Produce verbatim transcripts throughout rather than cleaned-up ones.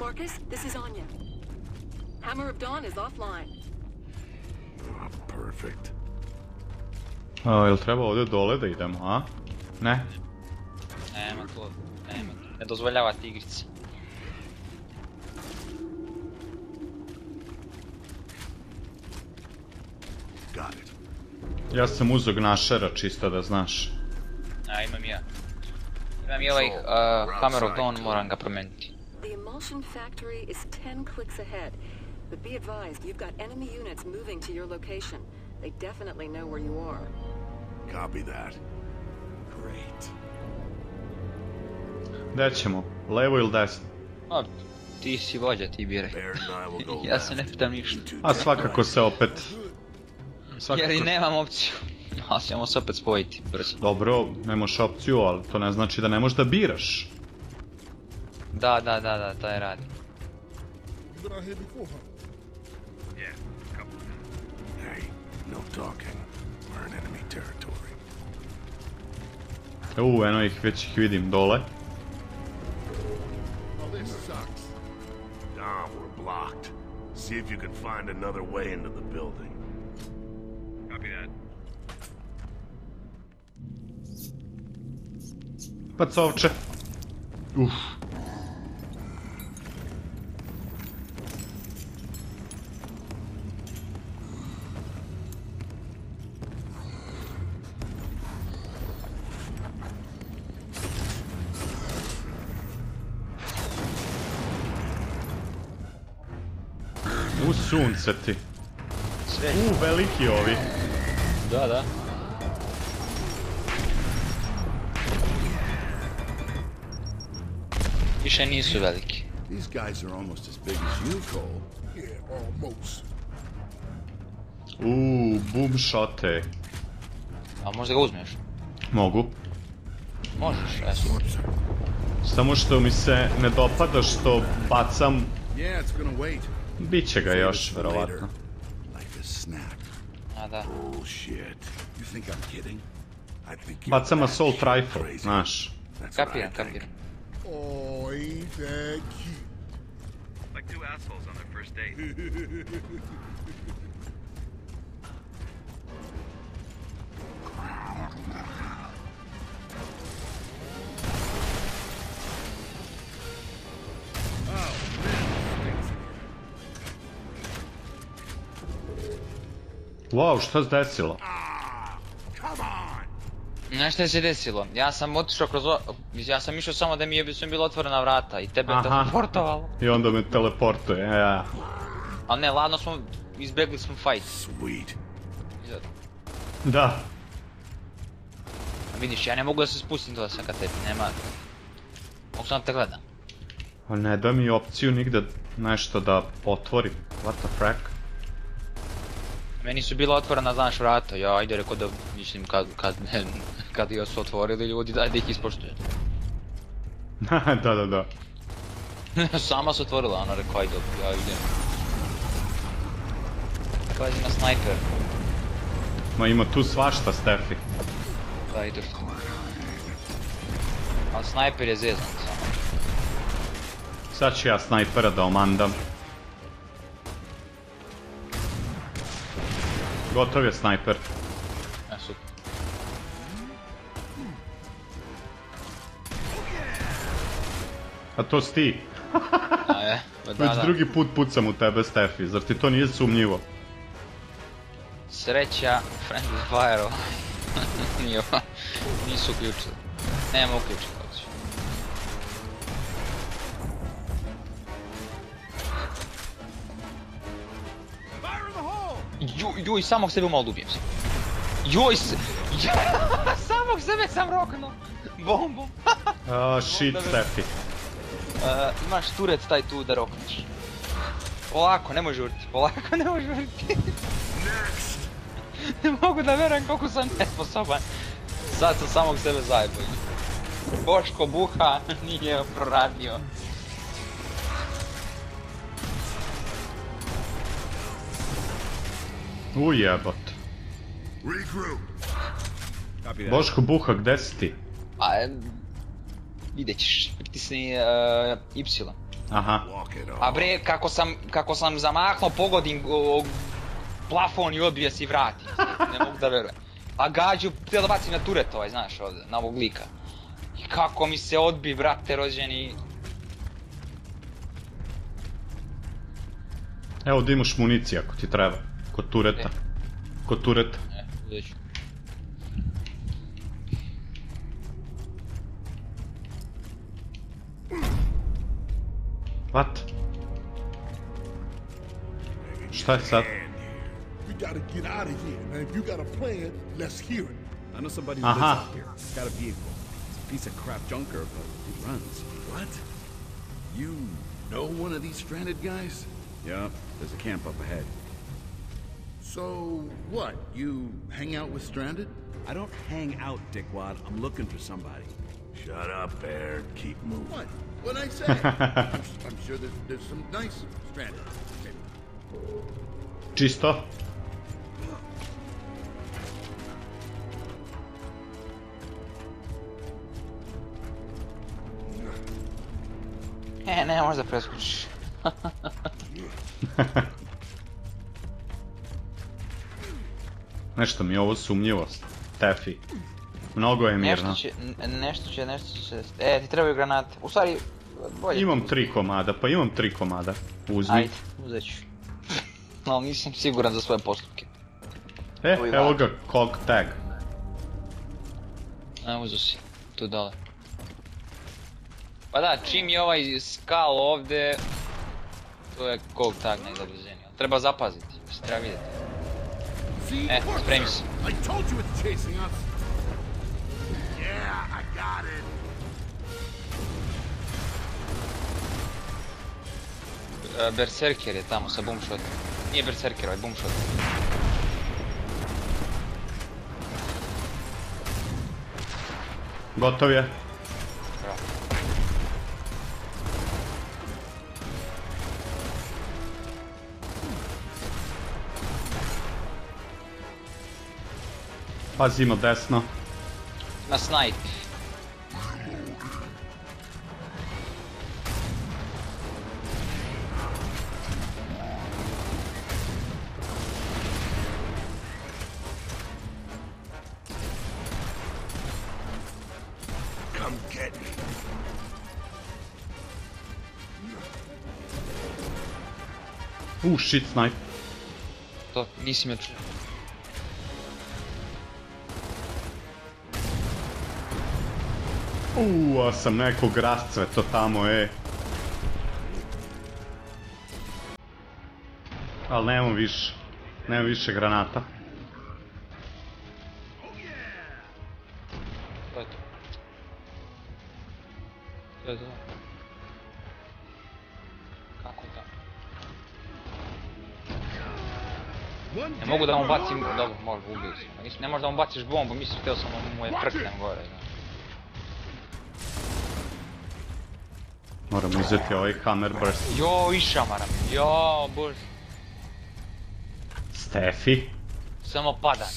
Marcus, this is Anya. Hammer of Dawn is offline. Oh, perfect. O, jel treba ovdje dole da idemo, a? Ne? Nema to, nema to. Ne dozvoljava ti igrici. Ja sam uzog našera, čisto da znaš. A, imam ja. Imam i ovaj uh, Hammer of Dawn, moram ga promijeniti. The emulsion factory is ten clicks ahead, but be advised you've got enemy units moving to your location. They definitely know where you are. Copy that. Great. Da ćemo, levo ili desno? A, ti si vođa, ti biraj. Ja se ne pitam ništa. A svakako se opet... Jer i nemam opciju. Ali ćemo se opet spojiti, brzo. Dobro, nemaš opciju, ali to ne znači da ne možeš da biraš. Da, da, da, da, taj radi. U, eno ih, već ih vidim dole. Pa covče. Uff. U sunce ti. U, veliki ovi. Da, da. Više nisu veliki. Uuu, boom shote. A možda ga uzmeš? Mogu. Možeš, jesu. Samo što mi se ne dopada što bacam... Biće ga još, verovatno. A da. Bacam assault rifle, znaš. Kapiram, kapiram. Oj, thank you. Like two assholes on their first date. Wow, šta se desilo? Znaš šta se desilo? Ja sam otišao kroz... Ja sam išao samo da mi je bila otvorena vrata i tebe je teleportovalo. I onda me teleportuje, ja. Ali ne, ladno smo... Izbjegli smo fight. Da. Vidiš, ja ne mogu da se spustim do sam ka tebi, nema... Mogu sam da te gledam. Ne da mi opciju nigde nešto da otvorim. What the frack? Meni su bila otvorena, znaš, vrata, ja ajde rekao da, mislim, kad joj su otvorili ljudi, daj da ih ispoštujem. Da, da, da. Sama se otvorila, ona rekao, ajde, ja idem. Pazi na snajper. Ma ima tu svašta, Stefi. Da, ideš. Ali snajper je zezan samo. Sad ću ja snajpera da omandam. Gotov je snajper. E, super. A to si ti. Već drugi put pucam u tebe, Stefi. Zar ti to nije sumnjivo? Sreća, friendly fire-o. Nisu uključili. Nema uključili. Joj, samog sebe malo ubijem se. Joj, samog sebe sam roknuo. Bombom. Oh, shit, Stefi. Imaš turec taj tu da rokneš. Polako, nemoj žuriti, polako, nemoj žuriti. Ne mogu da verujem koliko sam nesposoban. Sad sam samog sebe zajebao. Boško buha nije proradio. Ujebot. Boško buha, gde si ti? Widać pritisni Y. Aha. A bre, kako sam, kako sam zamahnuo, pogodim o, plafon i odbija se i vrati. Ne mogu da verujem. A gađu, htio da bacim na turet ovaj, znaš, ovdje, na ovog lika. I kako mi se odbi, brate rođeni. Evo ovdje imaš municija ako ti treba. Kod tureta. E. Kod tureta. E, vidjet ću. What? Šta je sad? Aha. So what? You hang out with stranded? I don't hang out, dickwad. I'm looking for somebody. Shut up, Baird. Keep moving. What? What I say? I'm, I'm sure there's, there's some nice stranded. Czysto. E, ne možda preskočiš. Nešto mi je ovo sumnjivost. Tefi. Mnogo je mirno. Nešto će, nešto će, nešto će... E, ti trebaju granate. U stvari, bolje... Imam tri komada, pa imam tri komada. Uzmi. Ajde, uzet ću. No, nisam siguran za svoje postupke. E, evo ga, cog tag. A, uzu si. Tu dole. Pa da, čim je ovaj skal ovdje... To je cog tag najzabliženiji. Treba zapaziti, treba vidjeti. E, spremi se. Berserker je tamo sa boomshot. Nije berserker, ovaj boomshot. Gotov je. Pazimo desno. Na snipe. U, shit, snipe. To, nisi me čuo. Uuu, sam nekog rascveto tamo, e. Ali nemam više. Nemam više granata. To je to. To je to. Kako je tamo? Ne mogu da mu bacim... Dobro, možda ubio sam. Ne možda mu baciš bombu, mislim, htio sam da mu je trknem gore. Moram uzeti ovaj hammer burst. Joj, i šamaram. Joj, bož. Stefi. Samo padam.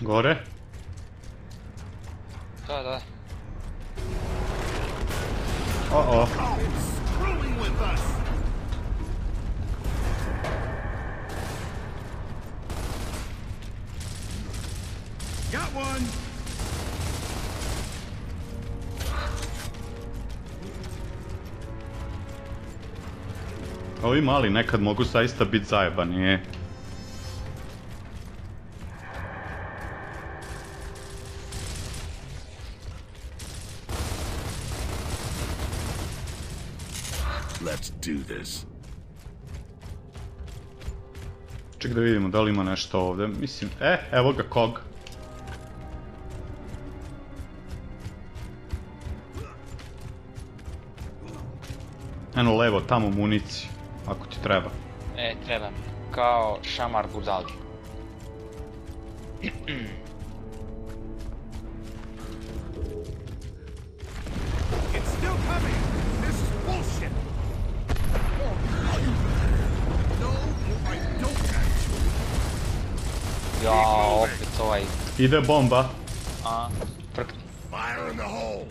Gore? Da, da. Uh-oh. Got one. Ovi mali nekad mogu zaista biti zajebani, je. Ček da vidimo da li ima nešto ovdje, mislim, e, evo ga kog. Eno levo, tamo municiju, ako ti treba. E, treba mi, kao šamar budali. Idę bomba. A. Fire in the hole.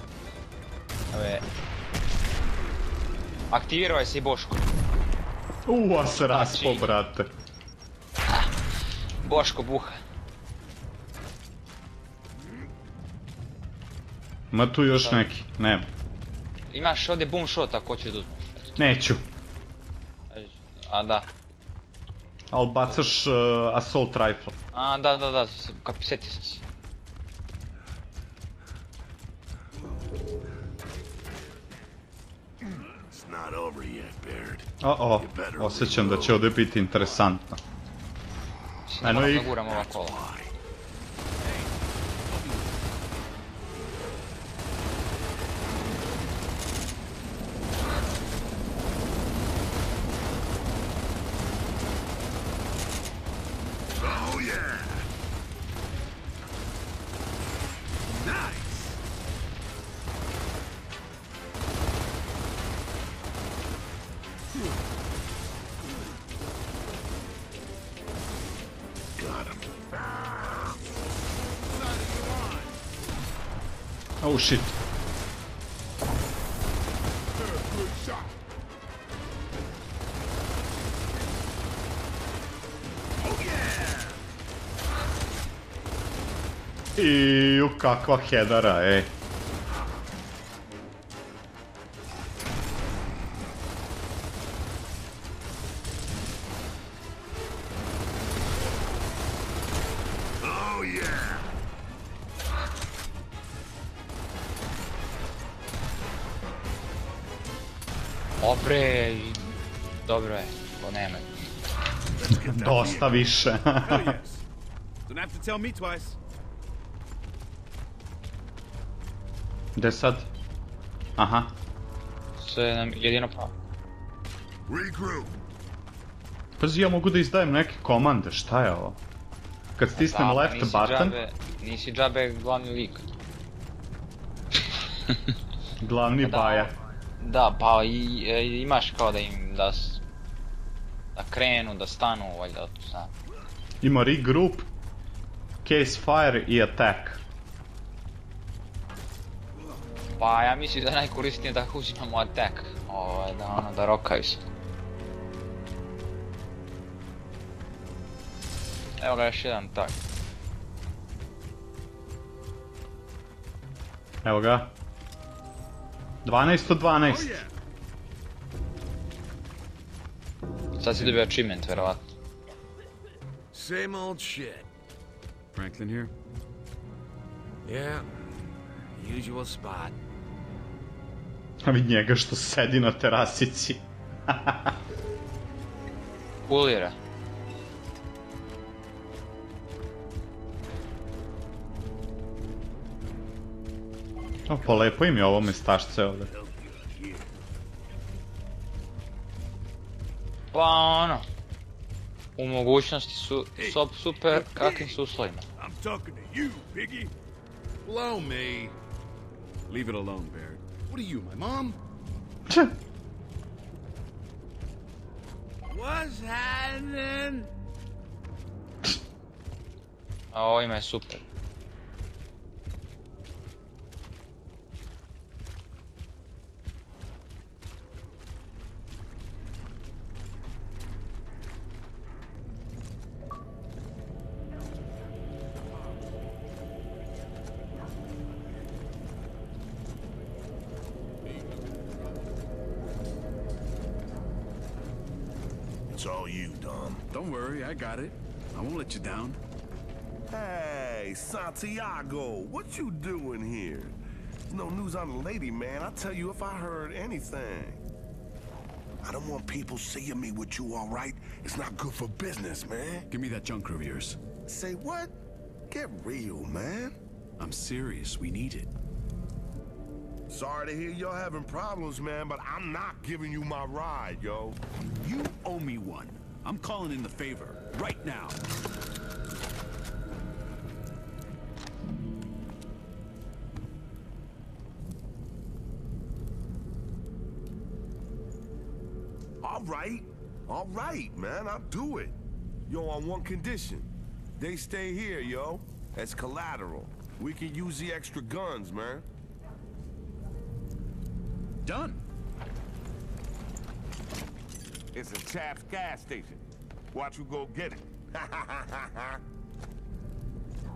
Активировать бошку. У вас раз по брат. Бошку буха. Ma tu još šta? Neki, ne. Imaš ovdje boom shot ako hoćeš da... Neću. A da. Ali bacaš uh, assault rifle. A da, da, da, sjetio sam se. O-o, osjećam da će ovdje biti interesantno. Ajmo da guram ova kola. Oh shit. Iu, kakva hedara, ej. Dobre, dobro je, to nema. Dosta više. Gde sad? Aha. Sve nam jedino pravo. Pazi, ja mogu da izdajem neke komande, šta je ovo? Kad stisnem left button... Nisi džabe glavni lik. Glavni baja. Da, pa imaš kao da im, da krenu, da stanu, valjda, tu znam. Ima regroup, case fire i attack. Pa ja mislim da je najkorisnije da uzimamo attack, da rokaju se. Evo ga još jedan tag. Evo ga. dvanaest od dvanaest. Sad si dobio achievement, verovatno. Same old shit. Franklin here? Yeah. Usual spot. A vid njega što sedi na terasici. Kulira. Pa lepo im je ovo mestašce ovdje. Pa ono, u mogućnosti su super kakvim su uslovima. Če? A ovo ima je super. Don't worry, I got it. I won't let you down. Hey, Santiago, what you doing here? There's no news on the lady, man. I'll tell you if I heard anything. I don't want people seeing me with you, all right? It's not good for business, man. Give me that junker of yours. Say what? Get real, man. I'm serious. We need it. Sorry to hear y'all having problems, man, but I'm not giving you my ride, yo. You owe me one. I'm calling in the favor right now. All right, all right, man, I'll do it. Yo, on one condition, they stay here, yo. as collateral. We can use the extra guns, man. Done. It's a chap's gas station. Watch who go get it.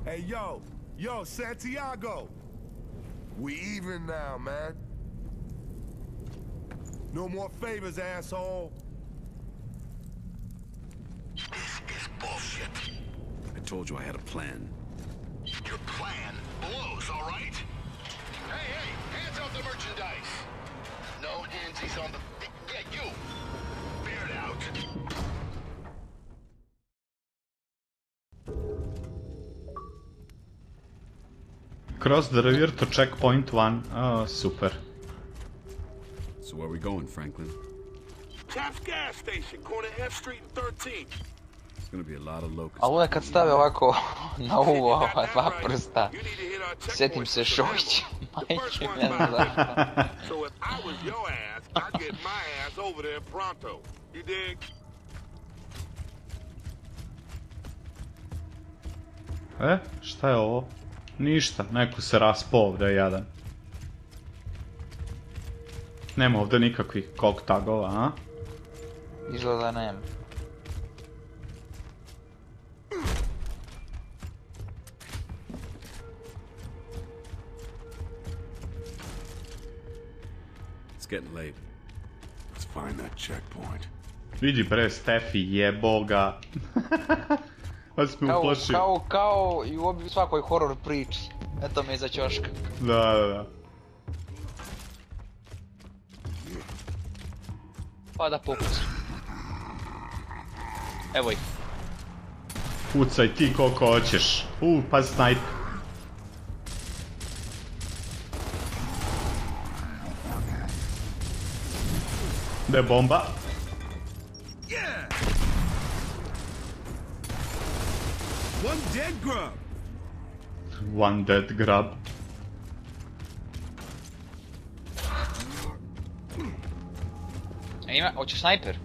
Hey, yo. Yo, Santiago. We even now, man. No more favors, asshole. This is bullshit. I told you I had a plan. Your plan blows, all right? Hey, hey, hands off the merchandise. No handsies on the... Yeah, you. Bear it out. Cross the river to checkpoint one. Oh, super. So where are we going, Franklin? Chap's gas station, corner F Street and thirteenth. It's gonna be a lot of locusts. A onda kad stave ovako na uvo ova dva prsta, sjetim se šošća, majke me zna. So if I was your ass, I'd get my ass over there pronto. You dig? E, šta je ovo? Ništa, neko se raspao ovdje, jadan. Nema ovdje nikakvih kog tagova, a? Izgleda nema. It's getting late. Let's find that checkpoint. Vidi bre, Stefi, jeboga. Kao, kao, kao I u svakoj horror priči. Eto me iza ćoška. Da, da, da. Pa da pokus. Evo ih. Pucaj ti koliko hoćeš. U, pa snajp. Da je bomba. One dead grub. One dead grub. Ima, hoćeš sniper?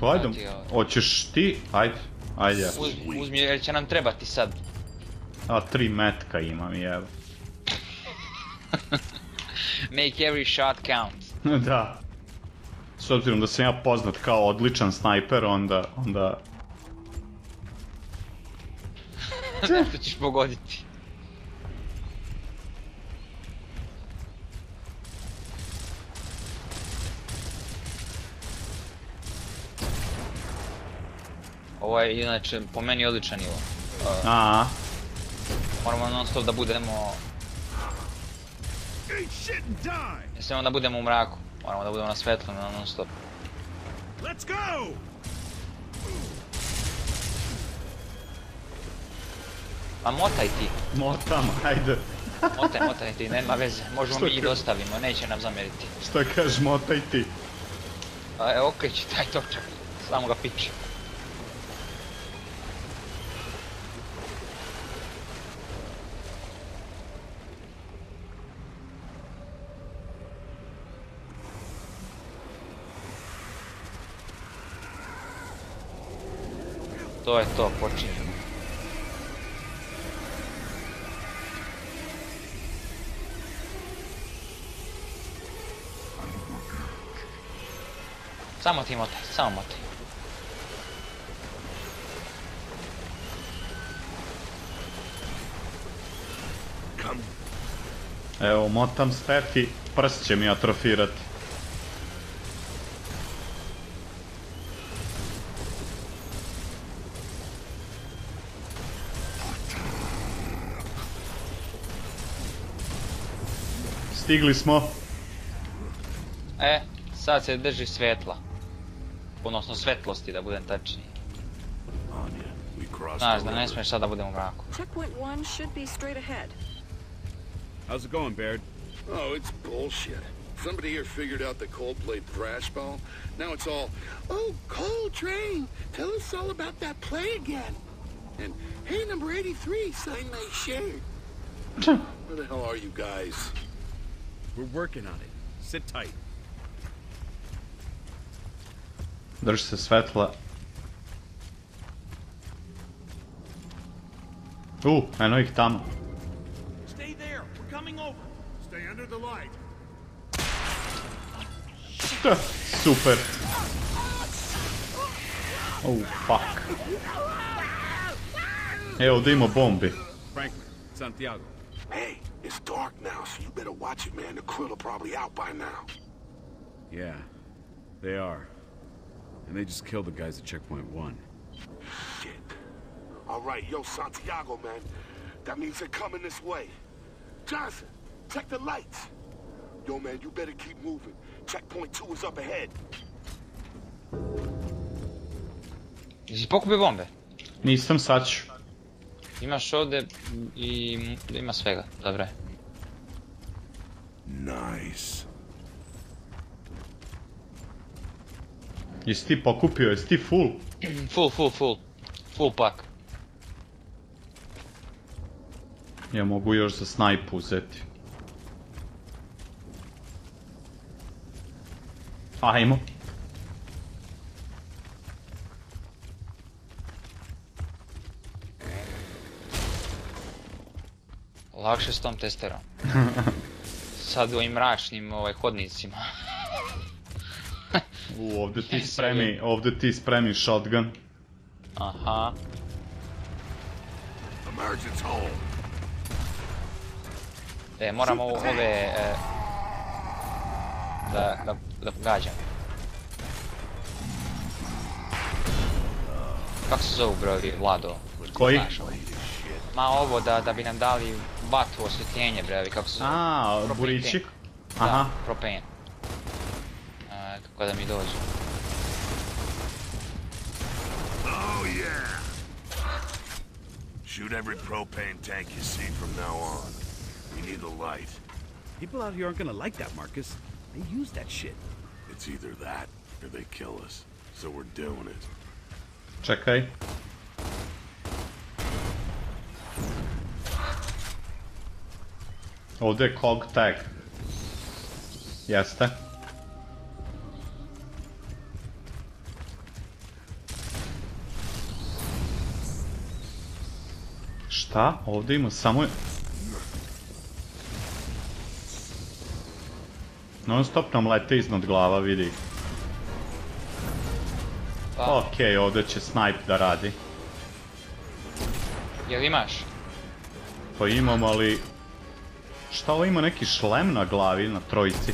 Hajde, hoćeš ti? Hajde, hajde. Uzmi, jer će nam trebati sad. A, tri metka imam, jevo. Make every shot count. Da. S obzirom da sam ja poznat kao odličan sniper, onda, onda... Nešto ćeš pogoditi. Ovo je inače po meni odličan nivo. Moramo non stop da budemo... Ne smijemo da budemo u mraku. Moramo da budemo na svetlu, non stop. Let's go! Pa motaj ti. Motam, hajde. Motaj, motaj ti, nema veze. Možemo mi ih dostavimo, neće nam zameriti. Šta kaš motaj ti? E, okreći taj točak. Samo ga piče. To je to, počinje. Samo ti motaj, samo motaj. Evo, motam Stefi, prst će mi atrofirati. Stigli smo. E, sad se drži svetla. Odnosno svetlosti, da budem tačniji. Znaš da ne smiješ sad da budem u mraku. How's it going, Baird? Oh, it's bullshit. Somebody here figured out the Coldplay thrash ball. Now it's all, oh, Coltrane, tell us all about that play again. And, hey, number eighty-three, sign my share. Where the hell are you guys? We're working on it. Sit tight. Drži se svetla. U, eno ih tamo. Šta? Super. Oh, fuck. E, ovdje ima bombi. Hey, it's dark now, so you better watch it, man. The krill are probably out by now. Yeah, they are. And they just killed the guys at checkpoint one. Shit. All right, yo, Santiago, man. That means they're coming this way. Johnson, check the lights. Yo, man, you better keep moving. Checkpoint two is up ahead. Gdzieś pokupię bombę. Nie jestem sacz. I masz ode i, i ma swego. Dobra. Nice. Jesi ti pokupio, jesi ti full? Full, full, full. Full pack. Ja mogu još za snajpu uzeti. Ajmo. Lakše s tom testerom. Sad u ovim mračnim ovaj, hodnicima. U, ovdje ti spremi, ovdje ti spremi shotgun. Aha. E, moramo ove... E, da, da, da pogađam. Kako se zovu brovi, Vlado? Koji? Ma ovo da, da bi nam dali vatru osvjetljenje brevi, kako se zove? Aaa, buričik? Aha. Da, propen. A, kako da mi dođu. Oh yeah! Shoot every propane tank you see from now on. We need a light. People out here aren't gonna like that, Marcus. They use that shit. It's either that or they kill us. So we're doing it. Czekaj. Ovdje je cog tag. Jeste. Šta? Ovdje ima samo... Non stop nam lete iznad glava, vidi. Okej, ovdje će snipe da radi. Jel imaš? Pa imam, ali... Šta ovo ima neki šlem na glavi, na trojici?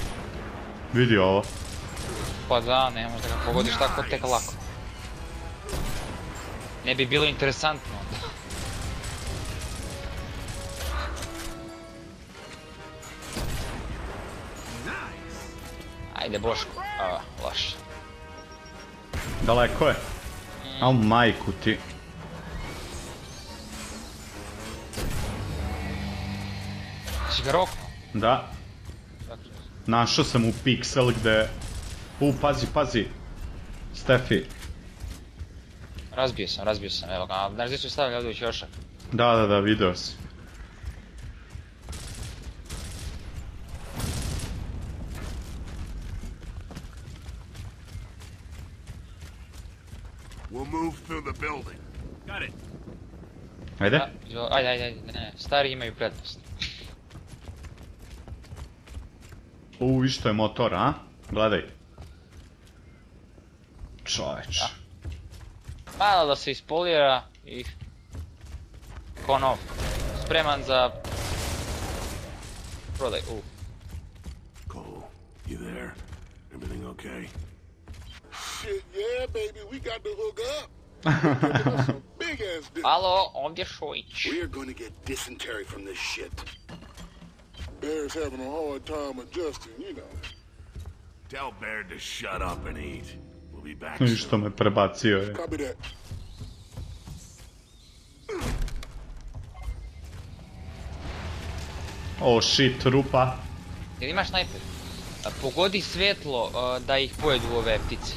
Vidi ovo. Pa da, ne možda ga pogodiš tako tek lako. Ne bi bilo interesantno onda. Ajde Boško, a, loš. Daleko je. Al majku ti. Da. Našao sam u piksel gde... U, pazi, pazi. Stefi. Razbio sam, razbio sam, evo ga. Znaš gdje su stavili ovdje u ćošak? Da, da, da, video si. Ajde? Ajde, ajde, ajde. Stari imaju prednost. U, viš to je motor, a? Gledaj. Čoveč. Malo da se ispolira i... Ko nov. Spreman za... Prodaj, u. Cole, you there? Everything okay? Shit, yeah, baby, we got to hook up. Alo, ovdje Šojić. We're gonna get dysentery from this shit. Bear's having a hard time adjusting, you know. Tell Bear to shut up and eat. We'll be back soon. Što me prebacio je. Copy that. Oh shit, rupa. Jel imaš sniper? Pogodi svjetlo da ih pojedu ove ptice.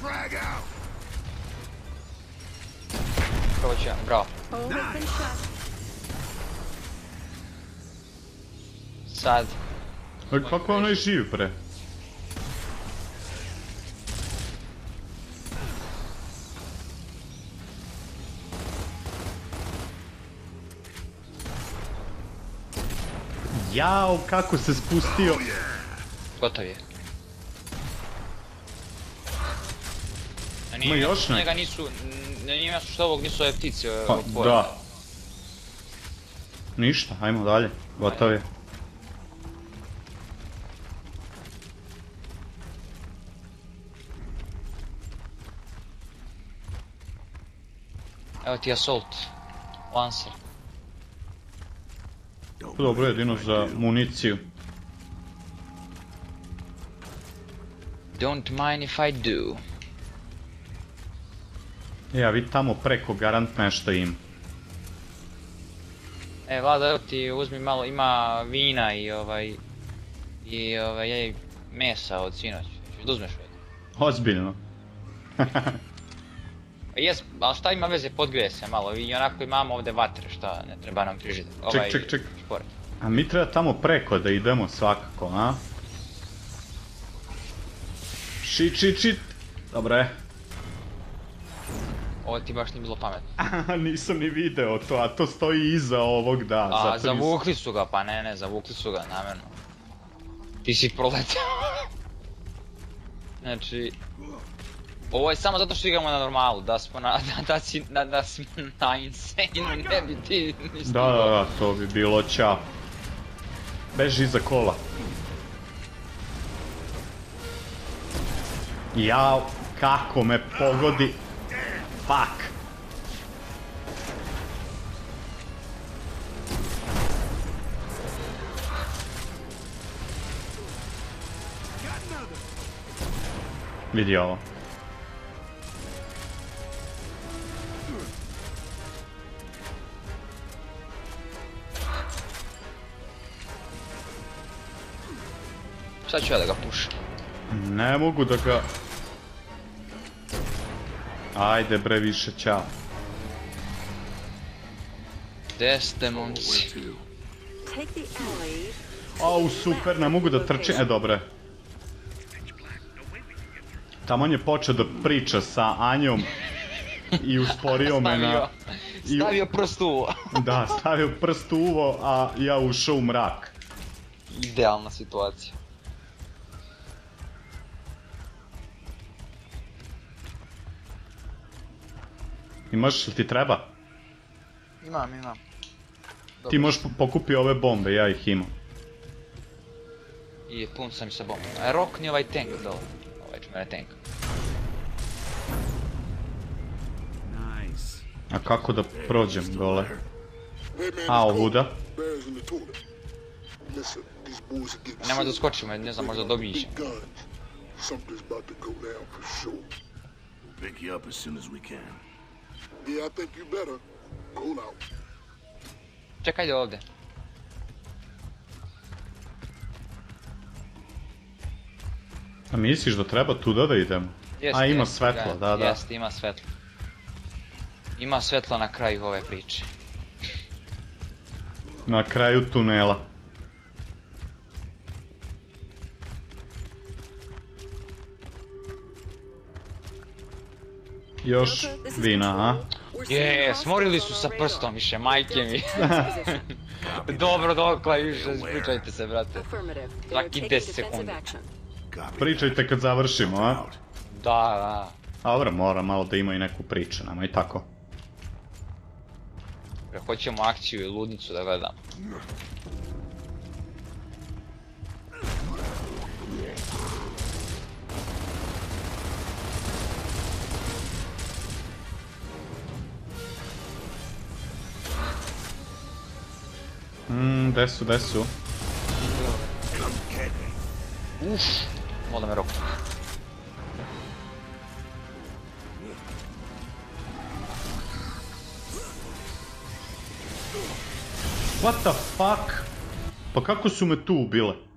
Frag out! Prvo ću ja, bravo. Sad. Kako ono je živ, bre? Jao, kako se spustio. Gotov je. Ima još ne? Njega nisu, nije jasno što ovog nisu ove ptice. Pa, da. Ništa, ajmo dalje, gotov je. Evo ti assault, lancer. Dobro, jedino za municiju. Don't mind if I do. Ja, vidi tamo preko garant nešto im. E, Vlada, evo ti uzmi malo, ima vina i ovaj... I ovaj, mesa od sinoć. Oduzmeš ovdje. Ozbiljno. Jes, ali šta ima veze, podgrije se malo i onako imamo ovdje vatre, šta ne treba nam prižiti. Ček, ček, ček. A mi treba tamo preko da idemo svakako, a? Šit, šit, šit. Dobro je. Ovo ti baš nije bilo pametno. Aha, nisam ni video to, a to stoji iza ovog, da. A, zavukli su ga, pa ne, ne, zavukli su ga, namjerno. Ti si proletao. Znači... Ovo je samo zato što igramo na normalu, da smo na, da, da si, da, da smo na insane-u, ne bi ti ništa... Da, da, da, to bi bilo čao. Beži iza kola. Jao, kako me pogodi. Fuck. Vidi ovo. Sad ću ja da ga pušim. Ne mogu da ga... Ajde bre više, čao. Gde ste momci? Au super, ne mogu da trčim, e dobre. Taman je počeo da priča sa Anjom i usporio me na... Stavio prst u uvo. Da, stavio prst u uvo, a ja ušao u mrak. Idealna situacija. Imaš li ti treba? Imam, imam. Ti možeš pokupi ove bombe, ja ih imam. I pun sam i sa bombom. Rokni ovaj tank dole. Ovaj će mene tank. A kako da prođem dole? A, ovuda? Nemoj da skočimo, ne znam, možda dobijem. Pick you up as soon as we can. Yeah, I think you better cool out. Čekaj do ovdje. A misliš da treba tuda da idemo? A ima svetlo, da, da. Jeste, ima svetlo. Ima svetlo na kraju ove priče. Na kraju tunela. Još vina, a? Jeee, smorili su sa prstom više, majke mi. Dobro, dokla više, pričajte se, brate. Svaki deset sekundi. Pričajte kad završimo, a? Da, da. A dobro, mora malo da ima i neku priču nama, i tako. Hoćemo akciju i ludnicu da gledamo. Mmm, gde su, gde su? Uff, moda me rokne. What the fuck? Pa kako su me tu ubile?